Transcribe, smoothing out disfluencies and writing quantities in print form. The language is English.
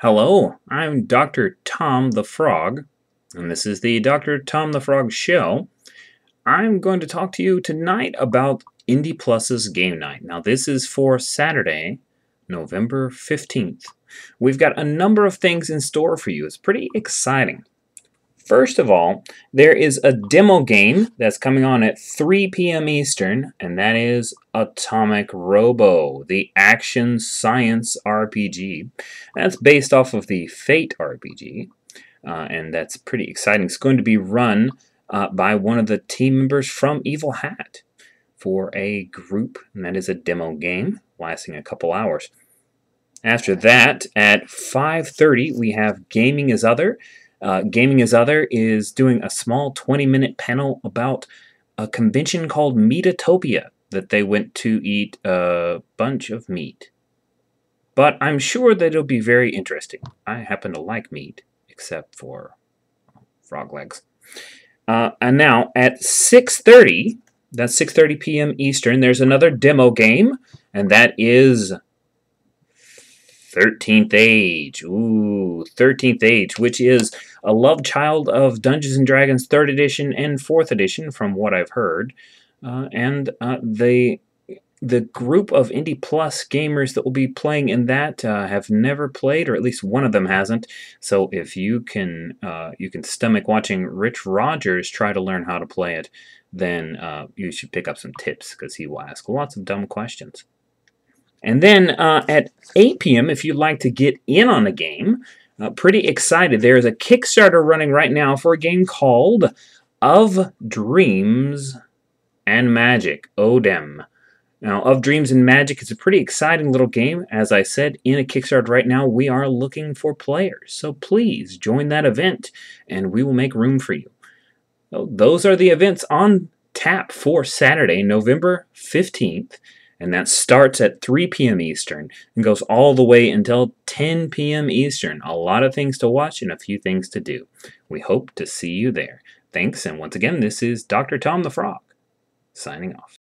Hello, I'm Dr. Tom the Frog, and this is the Dr. Tom the Frog Show. I'm going to talk to you tonight about Indie Plus's game night. Now, this is for Saturday, November 15th. We've got a number of things in store for you. It's pretty exciting. First of all, there is a demo game that's coming on at 3 p.m. Eastern, and that is Atomic Robo, the action science RPG. That's based off of the Fate RPG, and that's pretty exciting. It's going to be run by one of the team members from Evil Hat for a group, and that is a demo game lasting a couple hours. After that, at 5:30, we have Gaming as Other. Gaming as Other is doing a small 20-minute panel about a convention called Meatotopia that they went to eat a bunch of meat. But I'm sure that it'll be very interesting. I happen to like meat, except for frog legs. And now at 6:30, that's 6:30 p.m. Eastern, there's another demo game, and that is 13th Age. Ooh, 13th Age, which is a love child of Dungeons and Dragons 3rd edition and 4th edition, from what I've heard. The group of Indie Plus gamers that will be playing in that have never played, or at least one of them hasn't. So if you can stomach watching Rich Rogers try to learn how to play it, then you should pick up some tips, because he will ask lots of dumb questions. And then at 8 p.m., if you'd like to get in on a game, pretty excited, there is a Kickstarter running right now for a game called Of Dreams and Magic, Odem. Now, Of Dreams and Magic is a pretty exciting little game. As I said, in a Kickstarter right now, we are looking for players. So please join that event, and we will make room for you. So those are the events on tap for Saturday, November 15th. And that starts at 3 p.m. Eastern and goes all the way until 10 p.m. Eastern. A lot of things to watch and a few things to do. We hope to see you there. Thanks, and once again, this is Dr. Tom the Frog, signing off.